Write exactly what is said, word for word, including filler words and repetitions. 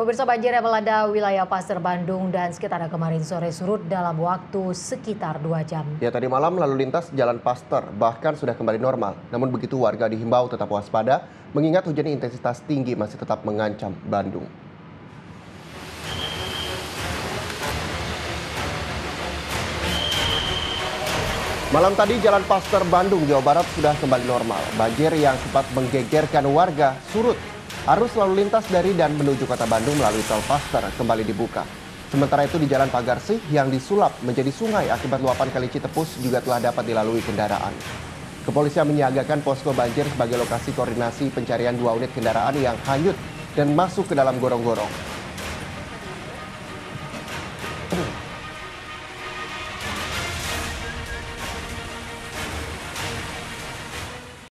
Pemirsa, banjir yang melanda wilayah Pasir Bandung dan sekitarnya kemarin sore surut dalam waktu sekitar dua jam. Ya, tadi malam lalu lintas jalan Pasir bahkan sudah kembali normal. Namun begitu warga dihimbau tetap waspada mengingat hujan intensitas tinggi masih tetap mengancam Bandung. Malam tadi jalan Pasir Bandung, Jawa Barat sudah kembali normal. Banjir yang sempat menggegerkan warga surut. Arus lalu lintas dari dan menuju kota Bandung melalui tol Pasir kembali dibuka. Sementara itu di Jalan Pagarsih yang disulap menjadi sungai akibat luapan Kali Citepus juga telah dapat dilalui kendaraan. Kepolisian menyiagakan posko banjir sebagai lokasi koordinasi pencarian dua unit kendaraan yang hanyut dan masuk ke dalam gorong-gorong.